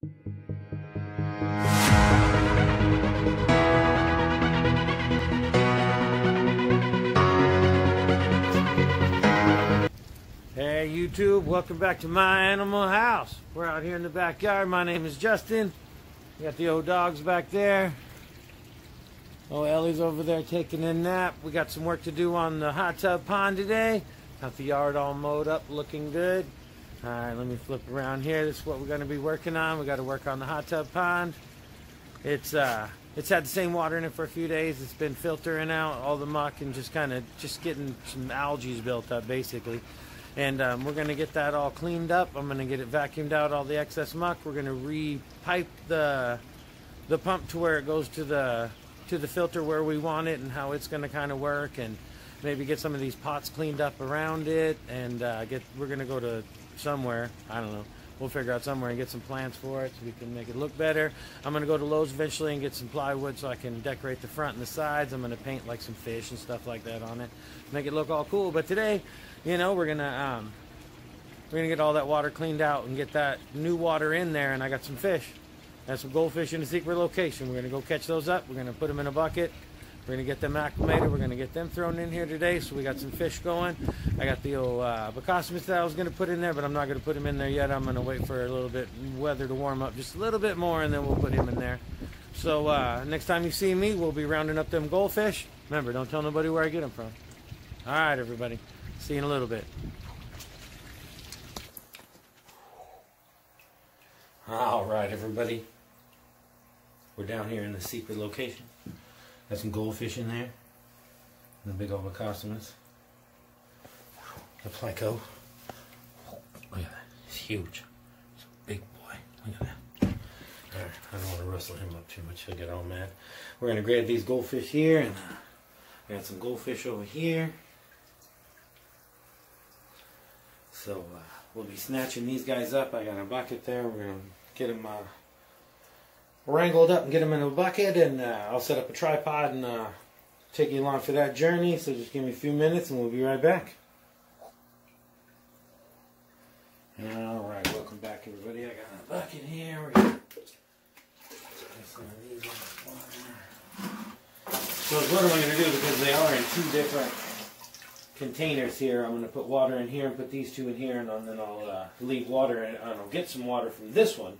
Hey YouTube, welcome back to my animal house. We're out here in the backyard. My name is Justin. We got the old dogs back there. Oh, Ellie's over there taking a nap. We got some work to do on the hot tub pond today. Got the yard all mowed up, looking good. All right, let me flip around here. This is what we're gonna be working on. We gotta work on the hot tub pond. It's had the same water in it for a few days. It's been filtering out all the muck and just kinda, just getting some algae built up basically. And we're going to get that all cleaned up. I'm going to get it vacuumed out, all the excess muck. We're going to re-pipe the pump to where it goes to the filter where we want it and how it's going to kind of work. And maybe get some of these pots cleaned up around it. And we're going to go to somewhere. I don't know. We'll figure out somewhere and get some plants for it so we can make it look better. I'm going to go to Lowe's eventually and get some plywood so I can decorate the front and the sides. I'm going to paint like some fish and stuff like that on it. Make it look all cool. But today, you know, we're gonna get all that water cleaned out and get that new water in there. And I got some fish. I have some goldfish in a secret location. We're gonna go catch those up. We're gonna put them in a bucket. We're gonna get them acclimated. We're gonna get them thrown in here today. So we got some fish going. I got the old bacosmids that I was gonna put in there, but I'm not gonna put him in there yet. I'm gonna wait for a little bit weather to warm up just a little bit more, and then we'll put him in there. So next time you see me, we'll be rounding up them goldfish. Remember, don't tell nobody where I get them from. All right, everybody. See you in a little bit. All right, everybody. We're down here in the secret location. Got some goldfish in there. And the big old bacosmids. The Plico. Look at that. It's huge. It's a big boy. Look at that. All right, I don't want to rustle him up too much. He'll get all mad. We're going to grab these goldfish here. And I got some goldfish over here. So we'll be snatching these guys up. I got a bucket there. We're going to get them wrangled up and get them in a bucket. And I'll set up a tripod and take you along for that journey. So just give me a few minutes and we'll be right back. All right, welcome back, everybody. I got a bucket here. We're gonna get some of these in the water. So what am I going to do? Because they are in two different containers here. I'm going to put water in here and put these two in here, and then I'll leave water and I'll get some water from this one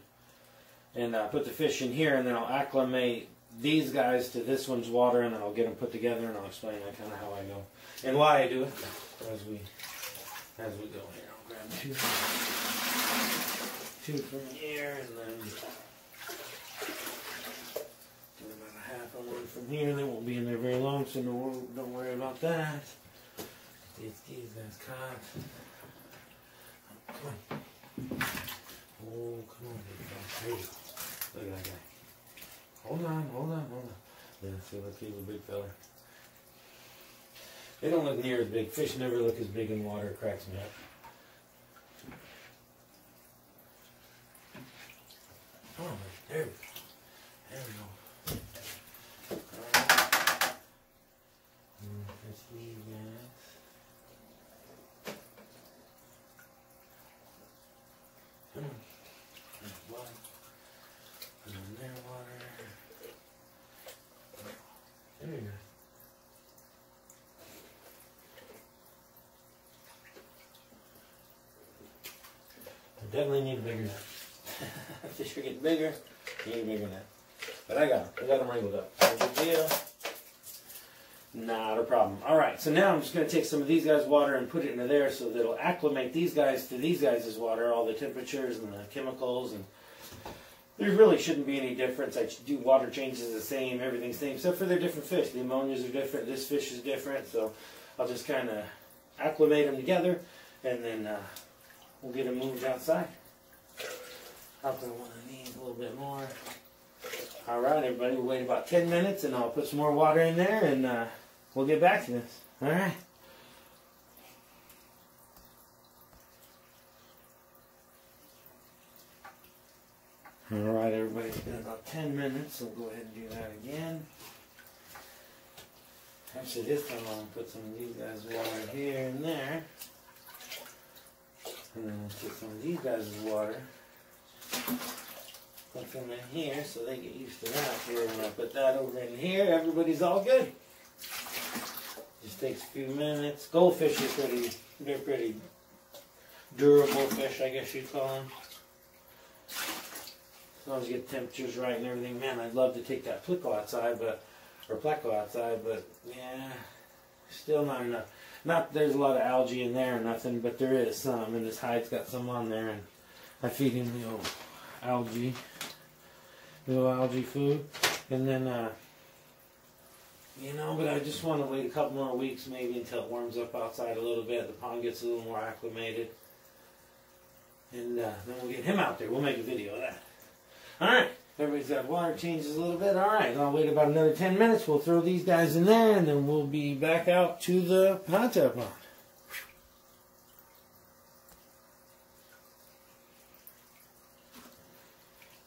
and put the fish in here, and then I'll acclimate these guys to this one's water, and then I'll get them put together, and I'll explain that kind of how I go and why I do it as we go here. I'll grab two from here, and then about a half of one from here. They won't be in there very long, so don't worry about that. These guys caught. Oh, come on. Oh, come on. There you go. Look at that guy. Hold on. Yeah, see, look, he's a big fella. They don't look near as big. Fish never look as big in water. It cracks me up. Come on, there we go. There we go. Definitely need a bigger net. Fish are getting bigger. Need a bigger net. But I got them. I got them wrangled up. No big deal. Not a problem. All right. So now I'm just going to take some of these guys' water and put it into there so that it'll acclimate these guys to these guys' water, all the temperatures and the chemicals. And there really shouldn't be any difference. I do water changes the same. Everything's the same except for they're different fish. The ammonias are different. This fish is different. So I'll just kind of acclimate them together, and then we'll get them moved outside. I'll put one of these a little bit more. All right, everybody, we'll wait about 10 minutes, and I'll put some more water in there, and we'll get back to this. All right. All right, everybody, it's been about 10 minutes, so we'll go ahead and do that again. Actually, this time I'll put some of these guys' water here and there. And then we'll get some of these guys' water. from in here so they get used to that here. When I put that over in here, everybody's all good. Just takes a few minutes. Goldfish are pretty durable fish, I guess you'd call them. As long as you get temperatures right and everything. Man, I'd love to take that pleco outside, but yeah, still not enough. Not that there's a lot of algae in there or nothing, but there is some, and this hide's got some on there, and I feed him the old algae, little algae food, and then, you know, but I just want to wait a couple more weeks maybe until it warms up outside a little bit, the pond gets a little more acclimated, and then we'll get him out there. We'll make a video of that. Alright, everybody's got water changes a little bit. Alright, I'll wait about another 10 minutes. We'll throw these guys in there, and then we'll be back out to the hot tub pond.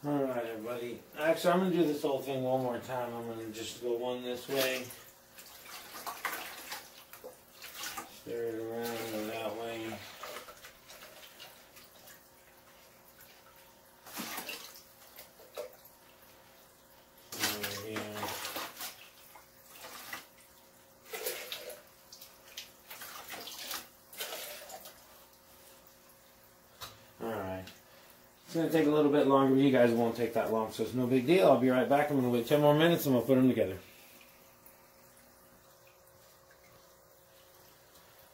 Alright, everybody. Actually, I'm going to do this whole thing one more time. I'm going to just go one this way. Stir it around, go that way. It's going to take a little bit longer, but you guys won't take that long, so it's no big deal. I'll be right back. I'm going to wait 10 more minutes, and we'll put them together.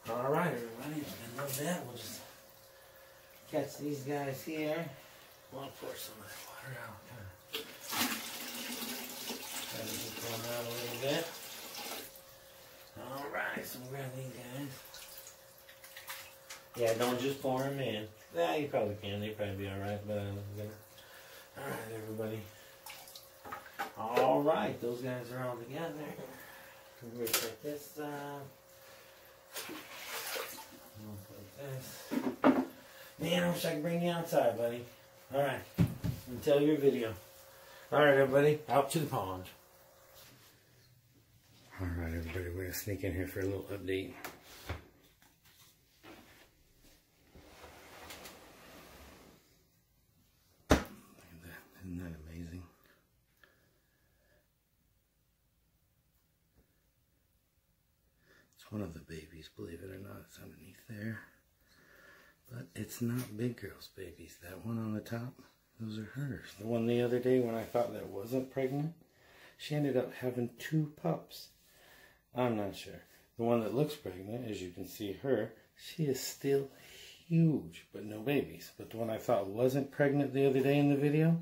All right, everybody. I love that. We'll just catch these guys here. I'll pour some of that water out. Try to get them out a little bit. All right, so we'll grab these guys. Yeah, don't just pour them in. Yeah, you probably can. They'd probably be alright, but I don't think. Alright, everybody. Alright, those guys are all together. We're going to put this up. I'm going to put this. Man, I wish I could bring you outside, buddy. Alright, until your video. Alright, everybody, out to the pond. Alright, everybody, we're going to sneak in here for a little update. Isn't that amazing? It's one of the babies, believe it or not. It's underneath there. But it's not Big Girl's babies. That one on the top, those are hers. The one the other day when I thought that wasn't pregnant, she ended up having two pups. I'm not sure. The one that looks pregnant, as you can see her, she is still huge, but no babies. But the one I thought wasn't pregnant the other day in the video,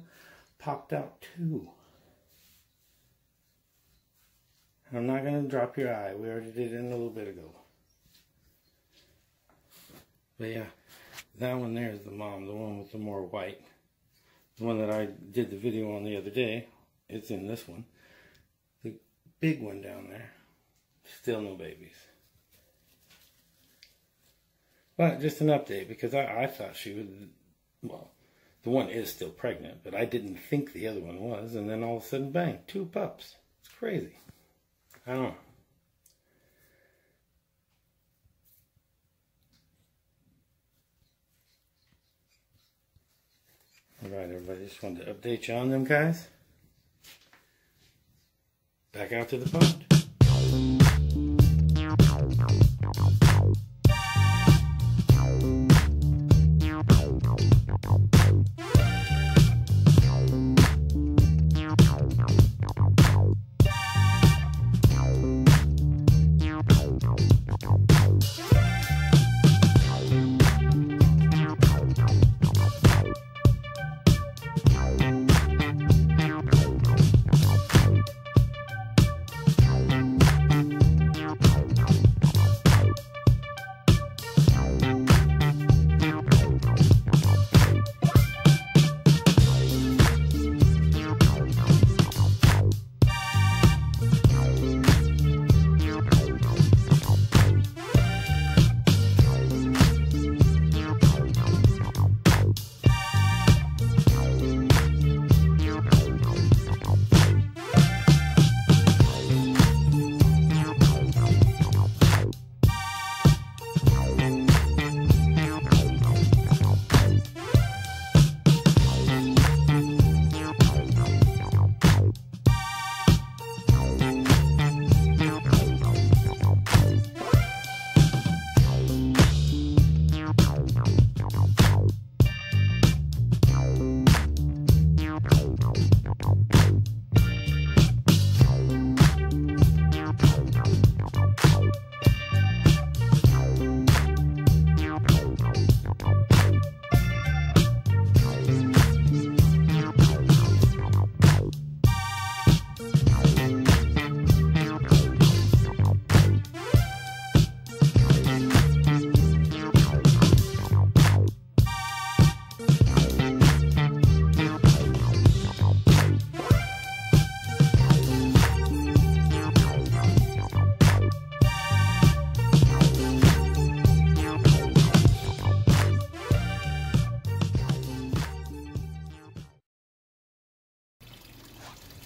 popped out too. I'm not going to drop your eye. We already did it in a little bit ago. But yeah, that one there is the mom, the one with the more white. The one that I did the video on the other day, it's in this one. The big one down there, still no babies. But just an update, because I thought she would, well, the one is still pregnant, but I didn't think the other one was, and then all of a sudden, bang, two pups. It's crazy. I don't know. All right, everybody, just wanted to update you on them guys. Back out to the pond.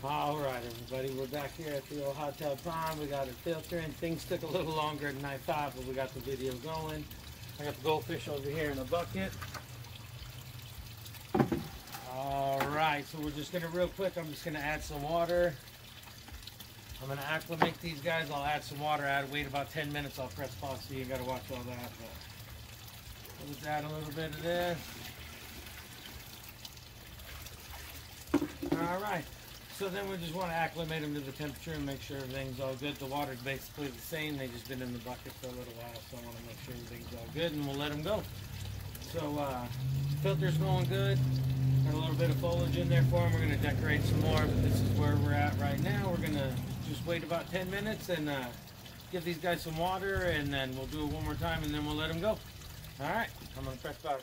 Alright everybody, we're back here at the old hot tub pond. We got it filtering. Things took a little longer than I thought, but we got the video going. I got the goldfish over here in a bucket. Alright, so we're just going to real quick, I'm just going to add some water. I'm going to acclimate these guys. I'll add some water. I'd wait about 10 minutes. I'll press pause, so you got to watch all that. But let's add a little bit of this. Alright. So then we just want to acclimate them to the temperature and make sure everything's all good. The water's basically the same. They've just been in the bucket for a little while, so I want to make sure everything's all good, and we'll let them go. So filter's going good. Got a little bit of foliage in there for them. We're going to decorate some more, but this is where we're at right now. We're going to just wait about 10 minutes and give these guys some water, and then we'll do it one more time, and then we'll let them go. All right, I'm going to press pause.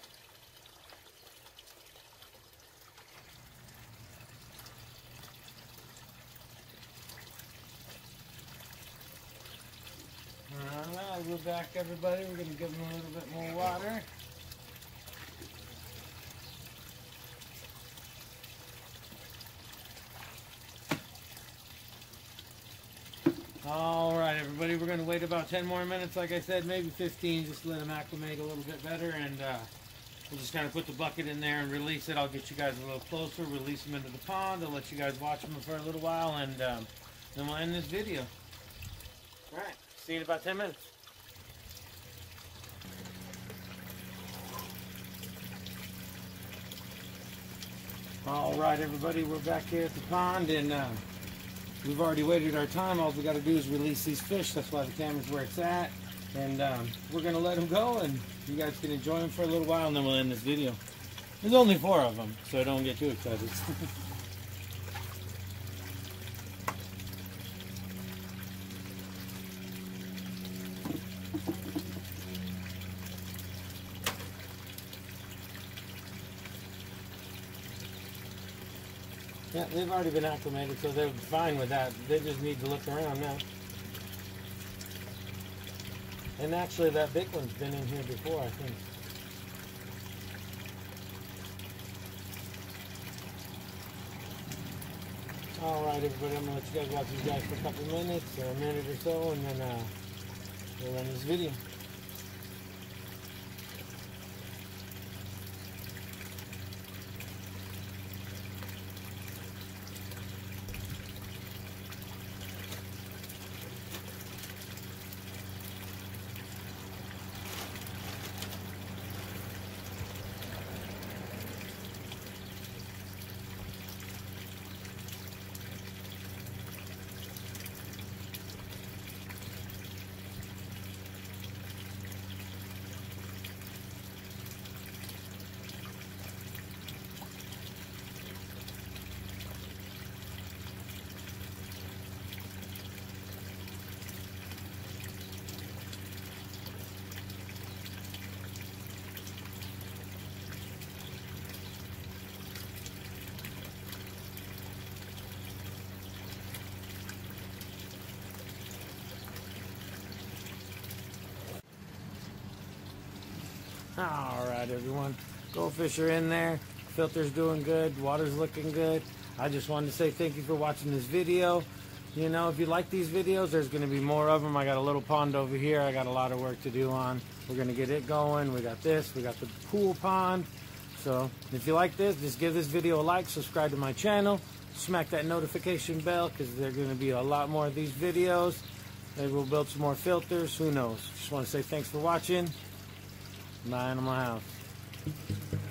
Alright, we're back everybody. We're going to give them a little bit more water. Alright everybody, we're going to wait about 10 more minutes, like I said, maybe 15, just let them acclimate a little bit better, and we'll just kind of put the bucket in there and release it. I'll get you guys a little closer, release them into the pond. I'll let you guys watch them for a little while, and then we'll end this video. Alright. See you in about 10 minutes. All right, everybody, we're back here at the pond, and we've already waited our time. All we got to do is release these fish. That's why the camera's where it's at, and we're going to let them go, and you guys can enjoy them for a little while, and then we'll end this video. There's only 4 of them, so don't get too excited. Yeah, they've already been acclimated, so they're fine with that. They just need to look around now. And actually, that big one's been in here before, I think. All right, everybody, I'm going to let you guys watch these guys for a couple minutes, or a minute or so, and then we'll end this video. Alright everyone, goldfish are in there, filter's doing good, water's looking good. I just wanted to say thank you for watching this video. You know, if you like these videos, there's going to be more of them. I got a little pond over here, I got a lot of work to do on. We're going to get it going, we got this, we got the pool pond. So, if you like this, just give this video a like, subscribe to my channel, smack that notification bell, because there are going to be a lot more of these videos. Maybe we'll build some more filters, who knows. Just want to say thanks for watching. Nine in my house.